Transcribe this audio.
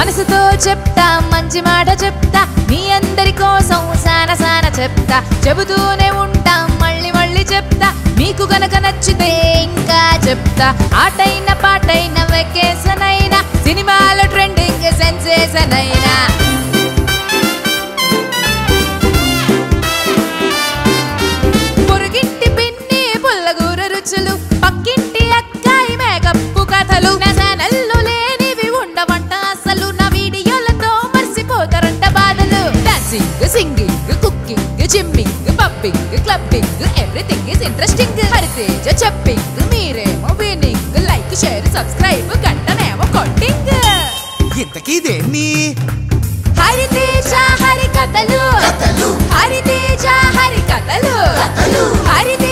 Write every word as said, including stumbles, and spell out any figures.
మనసుతో చెప్తా, మంచి మాట చెప్తా, మీ అందరి కోసం సానా సానా చెప్తా, చెబుతూనే ఉంటా మళ్ళీ మళ్ళీ చెప్తా, మీకు గనక నచ్చితే ఇంకా చెప్తా. ఆటైన పాటైన వెకేషన్ అయినా సినిమాలో ట్రెండింగ్ సెన్సేషన్ అయినా పక్కింటి అక్కాయి మేకప్పు కథలు నా ఛానల్లో లేనివి ఉండవంట అసలు. నా వీడియోలతో మర్చిపోతారంట బాధలు. Dancing, singing, cooking, gymming, pubbing, clubbing, everything is interesting. Hariteja చెప్పింగ్, మీరేమో వినింగ్, లైక్ షేర్ సబ్స్క్రైబ్ గంటనేమో కొట్టింగ్. ఇంతకీదే నీ హరితేజ హరి కథలు, హరితేజ హరి కథలు, హరితేజ